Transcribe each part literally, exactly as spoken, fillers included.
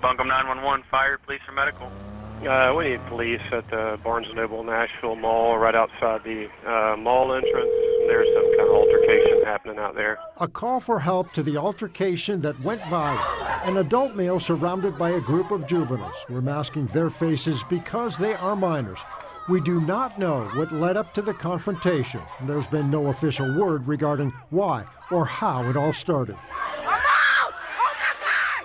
Buncombe nine one one, fire, police or medical? Uh, we need police at the Barnes Noble Nashville Mall, right outside the uh, mall entrance. There's some kind of altercation happening out there. A call for help to the altercation that went viral. An adult male surrounded by a group of juveniles. We're masking their faces because they are minors. We do not know what led up to the confrontation. There's been no official word regarding why or how it all started.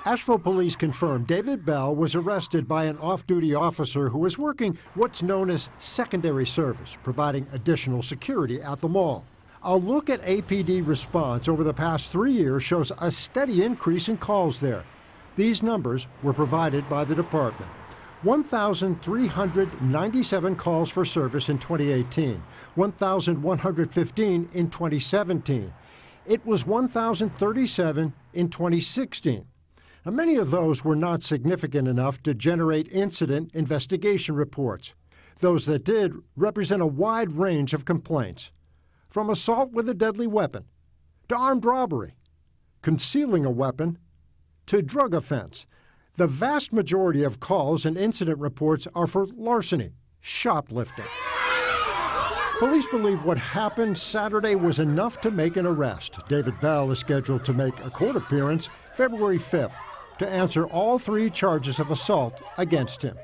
Asheville police confirmed David Bell was arrested by an off-duty officer who was working what's known as secondary service, providing additional security at the mall. A look at A P D response over the past three years shows a steady increase in calls there. These numbers were provided by the department. one thousand three hundred ninety-seven calls for service in twenty eighteen, one thousand one hundred fifteen in twenty seventeen. It was one thousand thirty-seven in twenty sixteen. Now, many of those were not significant enough to generate incident investigation reports. Those that did represent a wide range of complaints, from assault with a deadly weapon to armed robbery, concealing a weapon to drug offense. The vast majority of calls and incident reports are for larceny, shoplifting. Police believe what happened Saturday was enough to make an arrest. David Bell is scheduled to make a court appearance February fifth to answer all three charges of assault against him.